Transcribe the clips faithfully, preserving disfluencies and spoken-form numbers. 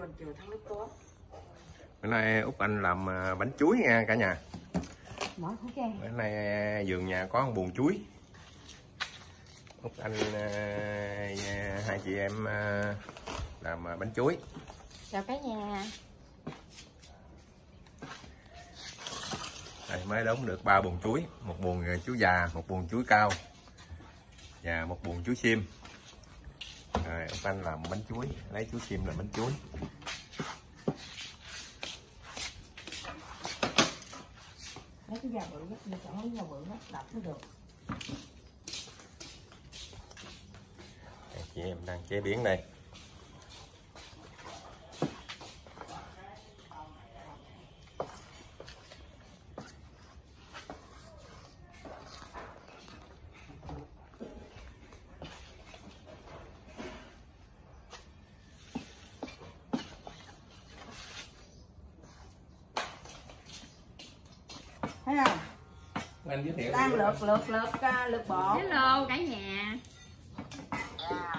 Bữa nay Út Anh làm bánh chuối nha cả nhà. Bữa nay vườn nhà có một buồng chuối. Út Anh hai chị em làm bánh chuối. Chào cả nhà. Đây mới đóng được ba buồng chuối, một buồng chuối già, một buồng chuối cao và một buồng chuối sim. Rồi, Út Anh làm bánh chuối, lấy chuối sim làm bánh chuối. Lấy cái da bự đó, đi chọn cái da bự đó, đập nó được. Đây, chị em đang chế biến đây. Thấy không? Anh giới thiệu đang lượt lượt lượt lượt bộ. Hello cả nhà.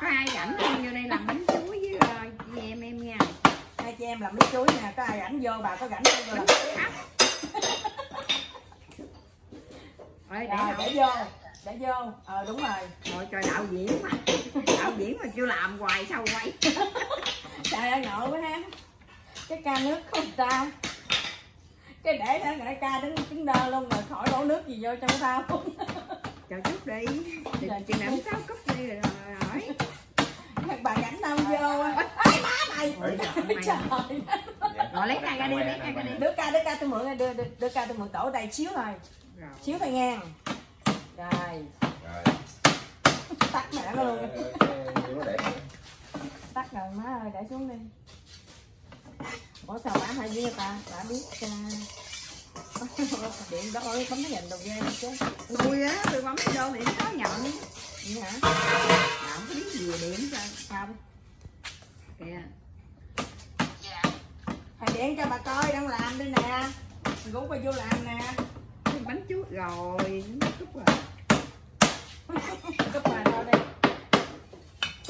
Có ai rảnh không vô đây làm bánh chuối với chị em em nha. Hai chị em làm bánh chuối nè, có ai rảnh vô, bà có rảnh vô làm bánh chuối hấp. Rồi, để, rồi để vô, để vô. Ờ à, đúng rồi. Rồi trời đạo diễn mà. Đạo diễn mà chưa làm hoài sao quay. Trời ơi ngộ quá ha. Cái ca nước không tao. Cái để nữa người ca đứng đứng đơ luôn rồi khỏi đổ nước gì vô trong tao. Chờ chút đi. Chừng nào cũng sáu cúp đi rồi hỏi. Bà gánh tao vô. Ai má mày. Rồi lấy ca ra đi, lấy ca ra đi. Đứa ca, đứa ca tôi mượn đưa đứa ca tôi mượn tổ đây xíu thôi. Xíu thôi ngang. Rồi. Tắt mẹ nó luôn. Tắt rồi má ơi, để xuống đi. Ủa sao bà hay biết ta, bà biết điện đó ơi, bấm cái dành đầu dây chứ. Tôi á, tôi bấm cái vô điện nó nhận. Vậy hả? Bà không có biết gì về điện sao? Không. Kìa. Thầy điện cho bà coi, đang làm đây nè. Mình rủ bà vô làm nè. Bánh chuối rồi, nó cúp rồi. Cúp rồi đâu đây.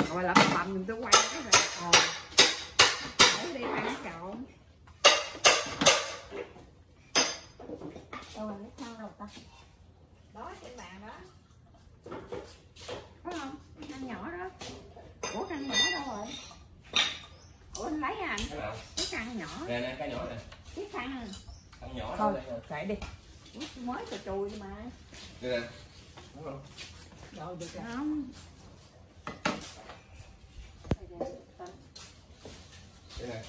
Rồi lẩm bẩm mình tôi quay cái này. Ờ. Đi ăn trộn. Đâu mình thao đâu ta? Đó trên bàn đó. Phải không? Ăn nhỏ đó. Ủa ăn nhỏ đâu rồi? Ủa anh lấy à anh? Cái căn nhỏ. Nè nè cái nhỏ nè. Cái căn. Căn nhỏ thôi. Chạy đi. Ủa, mới cà chùi mà. Được nè. Đúng không? Rồi được rồi. Không. Đây này.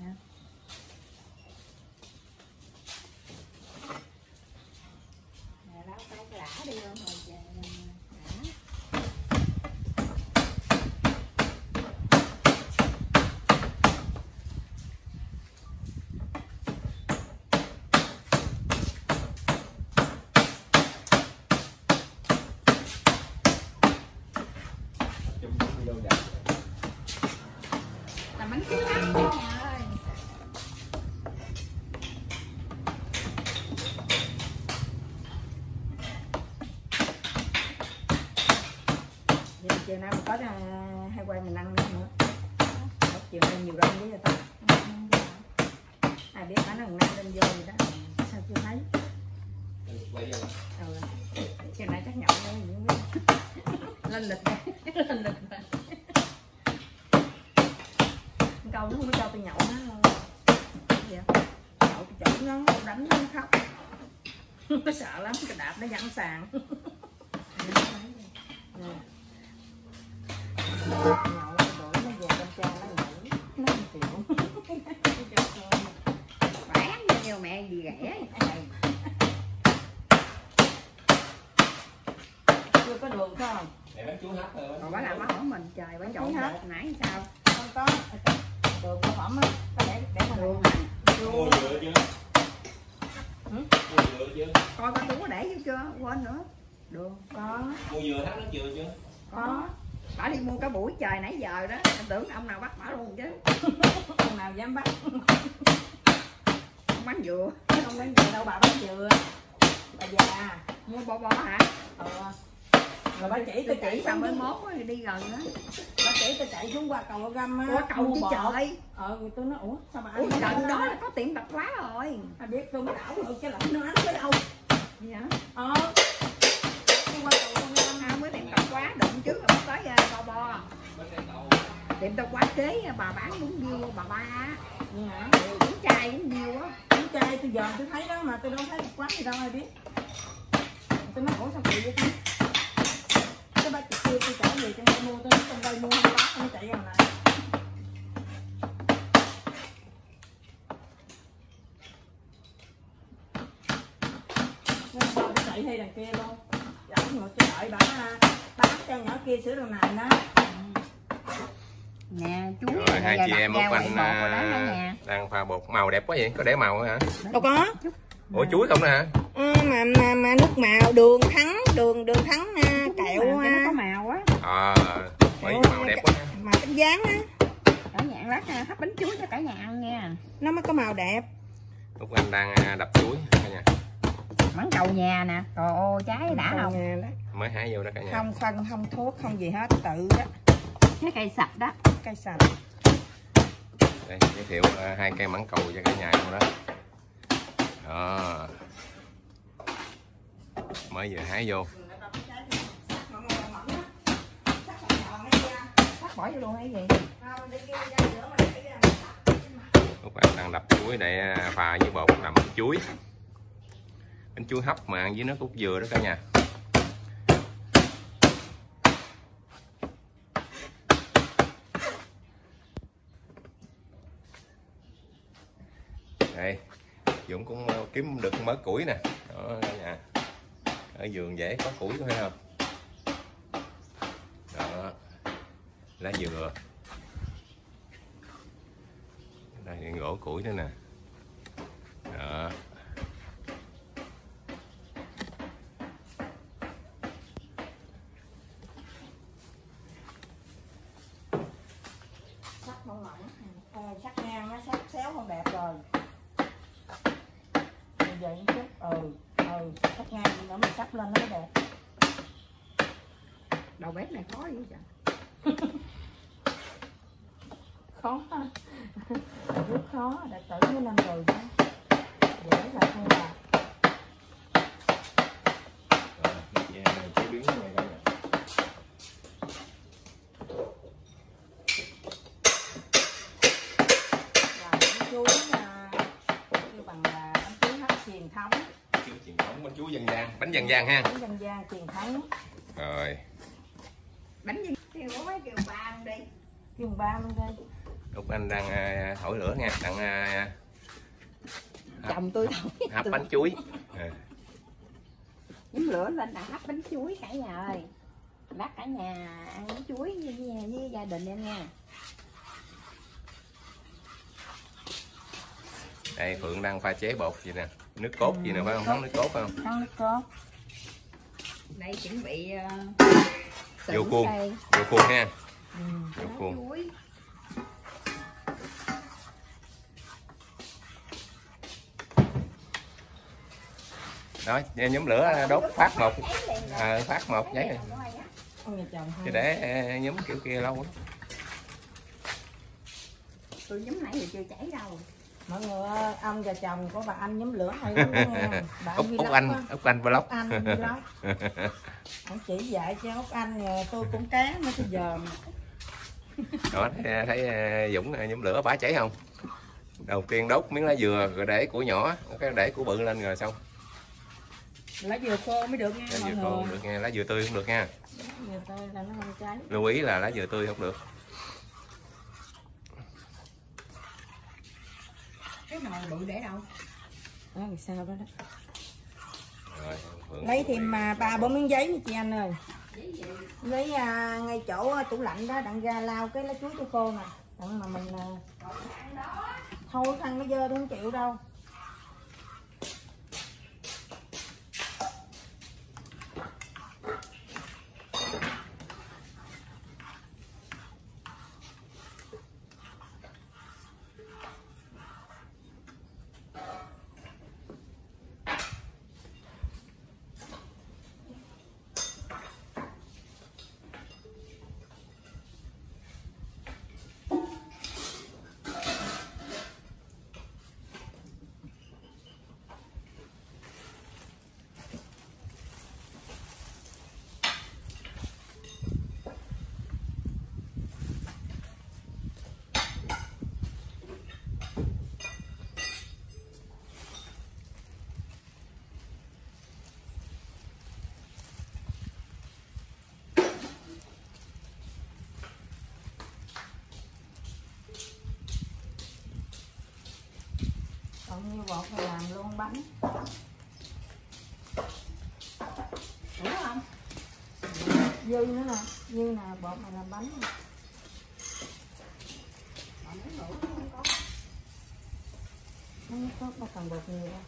Nè. Nè ráo cái lã đi không rồi trời. Bánh chuối hấp cả nhà ơi. Vậy chiều nay mình có hai quay mình ăn nữa nữa. Chiều nay nhiều rau với ta. Ai biết bánh nó nay lên vô gì đó. Sao chưa thấy? Ừ. Chiều nay chắc nhậu nữa. Lên lịch lên lịch mà. Câu nó không cho tôi nhậu nó vậy? Nhậu tôi chửi nó, đánh nó khóc. Nó sợ lắm, cái đạp nó văng sàn. Nhậu đổi nó về con cha nó ngủ. Nó không chịu. Bán nhiều mẹ gì rẻ. Chưa có đường phải không? Để bán chú hấp rồi. Bà làm hỏi mình, trời bà trộn hết nãy sao? Không có. Đường có phẩm á, để để mà đường. Mua dừa chưa? Hử? Mua dừa chưa? Coi con Tú có để chứ chưa? Quên nữa. Đường có. Mua dừa hấp nó dừa chưa? Có. Bả đi mua cả buổi trời nãy giờ đó, anh tưởng ông nào bắt bả luôn chứ. Ông nào dám bắt. Ông bán dừa, không bán dừa đâu bà bán dừa. Bà già, mua bò bò hả? Ờ. Rồi bà chỉ tôi chạy xong mới mốt thì đi gần á. Bà chỉ tôi chạy xuống qua cầu Găm á. Qua cầu chứ trời. Ờ tôi nói ủa sao bà ăn trận đó là có tiệm tạp hóa rồi. À biết tôi mới đảo ngược cho lỏng nó ánh với đâu. Gì hả? Ờ. Tôi qua cầu Găm á mới tiệm tạp hóa đụng trước rồi tới bò bò. Tiệm tạp hóa kế bà bán bún riêu bà ba á. Gì hả? Bún chai bún riêu á. Bún chai tôi giờ tôi thấy đó mà tôi đâu thấy tạp hóa gì đâu ai biết. Tôi nói ủa sao kỳ vậy ta? Cái bác chị kia tôi trả người trong đây mua, tôi nói trong đây mua hai bác, nó chạy ra này. Nó bò nó chạy hay đằng kia luôn. Đãi ngược cho đợi bả bán cho nhỏ kia sữa đường này đó. Nè chú. Rồi hai chị em một anh à, đang pha bột màu đẹp quá vậy, có để màu hả? Đâu có. Ủa chuối không nè. Ừ, mà, mà mà nước màu đường thắng, đường đường thắng uh, kẹo mà, nó có màu á. Ờ. À, màu đẹp quá. Màu cánh gián á. Cả nhà lát ha, hấp bánh chuối cho cả nhà ăn nha. Nó mới có màu đẹp. Lúc anh đang đập chuối cả nhà. Mắng cầu nhà nè. Trời ơi trái đã không? Mới hái vô đó cả nhà. Không phân không thuốc không gì hết, tự đó. Cái cây sạch đó, cây sạch. Đây giới thiệu uh, hai cây mắng cầu cho cả nhà luôn đó. Đó. Mới vừa hái vô. Bỏ vô luôn hay gì? Các bạn đang đập chuối để pha với bột làm bánh chuối. Bánh chuối hấp mà ăn với nước cốt dừa đó cả nhà. Đây, Dũng cũng kiếm được mớ củi nè. Đó cả nhà. Ở vườn dễ có củi có phải không? Đó. Lá dừa. Đây gỗ củi nữa nè. Đó. Sắc mỏng mỏng, à, sắc ngang nó sắc xéo không đẹp rồi. Bây giờ một chút ừ. Ừ, sắp ngang nữa mình sắp lên nó đẹp. Đầu bếp này khó vậy trời. Khó ha. Rất khó, đã tử với năm rồi. Dễ là không là. Rồi, mình về chế biến này đây nè. Rồi, bánh chuối kêu bằng là bánh chuối hấp truyền thống. Truyền thống bánh chuối dân gian, bánh dân gian ha. Bánh dân gian truyền thống. Rồi. Bánh dân gian kêu ba đi. Kêu ba luôn đi. Lúc anh đang uh, thổi lửa nha, đang uh, hấp, chồng tôi hấp, hấp, hấp bánh chuối. À. Nhóm lửa lên là hấp bánh chuối cả nhà ơi. Bác cả nhà ăn bánh chuối với, với, với gia đình em nha. Đây Phượng đang pha chế bột gì nè. Nước cốt ừ, gì nè phải không? Cốt. Nước cốt phải không? Nước cốt. Đây chuẩn bị uh, vô khuôn. Vô khuôn ha. Ừ, vô khuôn. Chuối. Đó, nhóm lửa đốt phát một. À, phát một giấy này. Chứ để nhóm kiểu kia lâu lắm. Tôi nhóm nãy giờ chưa cháy đâu. Mọi người ơi, ông và chồng của bà Anh nhóm lửa hay lắm nha. Bà Úc, Úc Anh, đó. Úc Anh vlog. Úc Anh vlog. Ông chỉ dạy cho Úc Anh, tôi cũng cá mới tới giờ. Đó, thấy, thấy Dũng nhóm lửa bả cháy không? Đầu tiên đốt miếng lá dừa rồi để củ nhỏ, cái để củ bự lên rồi xong. Lá dừa khô mới được nha. Lá dừa khô được nha, lá dừa tươi không được nha. Lá dừa tươi là nó không cháy. Lưu ý là lá dừa tươi không được. Cái nồi bự để đâu? Đó, sao đó đó. Rồi, lấy thêm ba bốn miếng giấy nha chị Anh ơi. Lấy à, ngay chỗ tủ lạnh đó đặng ra lau cái lá chuối cho khô nè. Đặng mà mình à... thôi ăn nó dơ tôi không chịu đâu. nhiêu bột thì làm luôn bánh. Đủ không? Dư nữa nè, dư nè, bột này làm bánh. Bánh đủ không có. Không có ba cần bột nhiều đâu.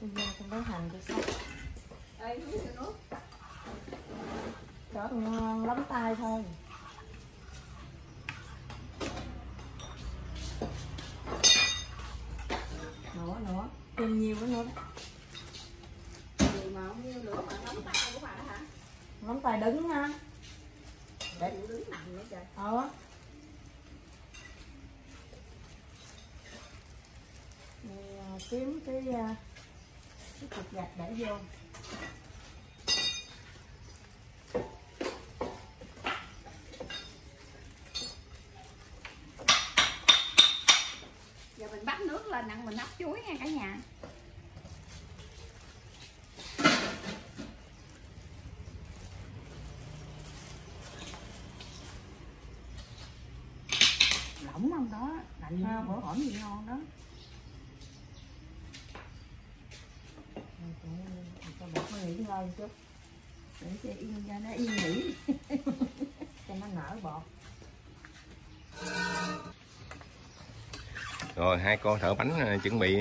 Tôi vô trong cái hành tôi xóc. Đây, nước cho nước. Đó ngon lắm tay thôi. Nữa nữa, thêm nhiều nữa nữa. Gì mà không nhiêu nữa mà lắm tay của bà đó hả? Lắm tay đứng ha. Để đứng đứng nằm nữa trời. Ờ. Mình kiếm cái cái cục gạch để vô. Mình bắt nước lên nặng mình hấp chuối nha cả nhà. Lỏng không đó, lạnh ừ. Bữa hổm gì ngon đó. Cho bột nó nghỉ ngơi chút. Để cho yên cho nó yên nghỉ. Cho nó nở bột. Rồi hai cô thợ bánh chuẩn bị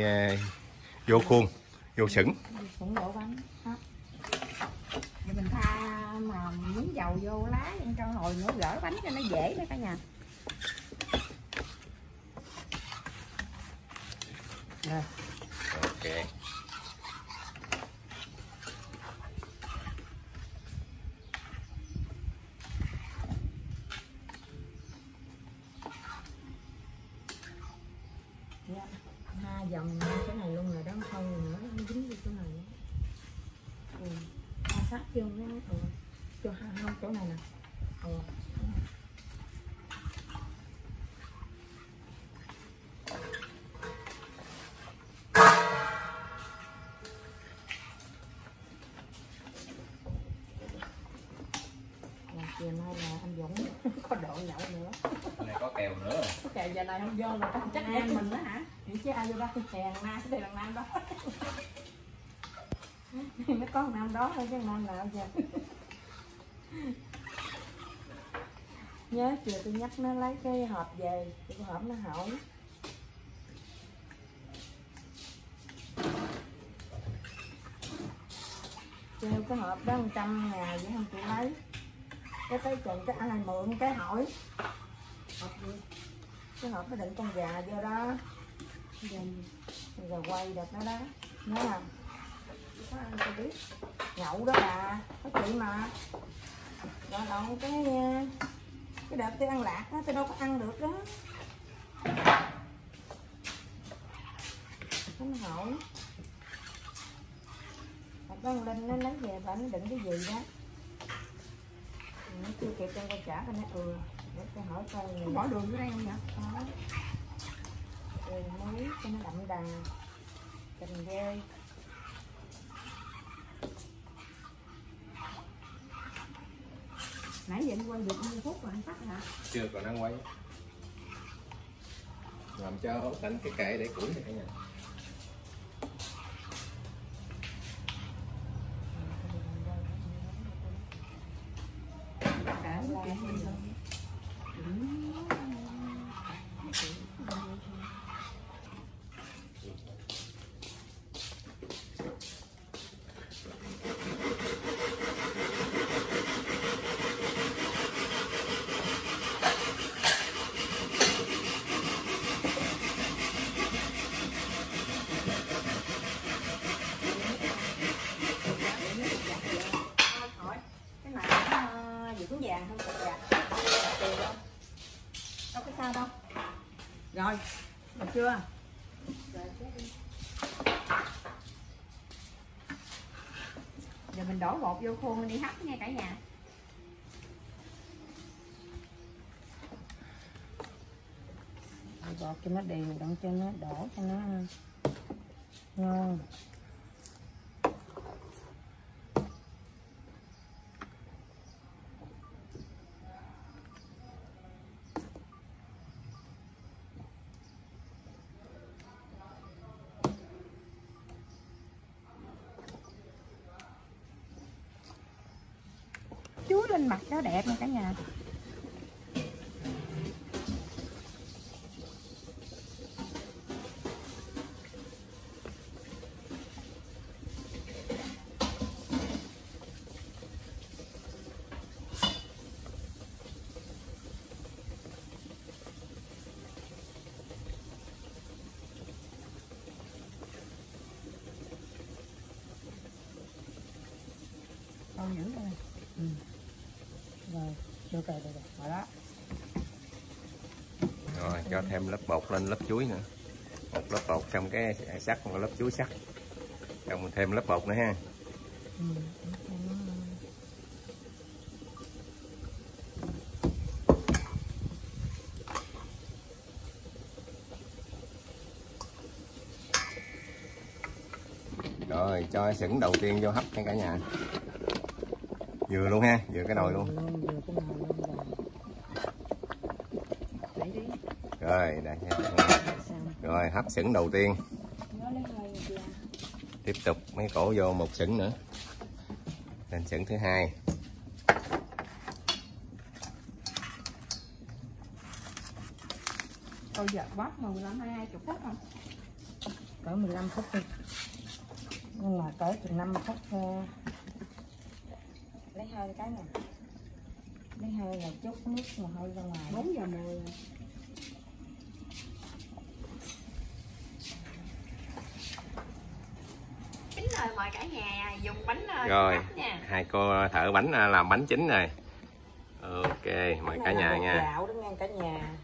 vô khuôn, vô sửng. Sửng đổ bánh. Để mình tha mà miếng dầu vô lá cho hồi nữa gỡ bánh cho nó dễ đó cả nhà. Rồi. Ok. Hai dòng cái này luôn rồi đó, không nữa nó dính vô chỗ này nữa. Hoa sát vô nó ừ. Cho hai chỗ này nè. Ừ. Chiều nay là anh Dũng có độ nhậu nữa. Này có kèo nữa. Có kèo giờ này không vô rồi không chắc ăn mình đó hả? Những chứ ai vô đó thì kèo na thì thằng Nam đó. Nó có thằng Nam đó thôi chứ Nam nào giờ. Nhớ chiều tôi nhắc nó lấy cái hộp về, cái hộp nó hỏi. Treo cái hộp đó một trăm ngàn vậy không chịu lấy. Cái tới chừng cái ai mượn cái hỏi cái hộp nó đựng con gà vô đó giờ quay được nó đó nhớ không? Có ăn tôi biết nhậu đó bà có chị mà rồi còn cái cái đợt tôi ăn lạc đó tôi đâu có ăn được đó không hỏi con Linh nó lấy về và nó đựng cái gì đó. Nó chưa kịp cho con trả cho nó ừ. Để tôi hỏi coi bỏ đường vô đây không nhỉ? Đó. Đường muối cho nó đậm đà. Cành ghê. Nãy giờ anh quay được mười phút rồi anh tắt hả? Chưa còn đang quay. Làm cho hốt đánh cái kệ để củi này cả nhà. Rồi, được chưa? Giờ mình đổ bột vô khuôn đi hấp nha cả nhà. Đổ bột cho nó đều, đổ cho nó đổ cho nó ngon. lên mặt nó đẹp nha cả nhà. Dữ rồi. Ừ. Rồi, được rồi, được rồi. Rồi đó. Rồi, cho thêm lớp bột lên lớp chuối nữa. Một lớp bột trong cái sắt, một lớp chuối sắt. Xong thêm lớp bột nữa ha. Ừ. Rồi, cho sửng đầu tiên vô hấp nha cả nhà. Vừa luôn ha, vừa cái nồi luôn. Rồi, đây. Rồi, hấp sửng đầu tiên. Tiếp tục mấy cổ vô một sửng nữa. Lên sửng thứ hai. Cô giờ bóp mười lăm hai mươi phút không? Cỡ mười lăm phút đi. Nhưng mà cỡ chừng năm phút thôi. Lấy hơi cái này. Lấy hơi là chút nước mà hơi ra ngoài. bốn giờ mười. Chín rồi mời cả nhà dùng bánh rồi. Nha. Hai cô thợ bánh làm bánh chín rồi. Ok, mời cả nhà nha. Gạo đó nha cả nhà.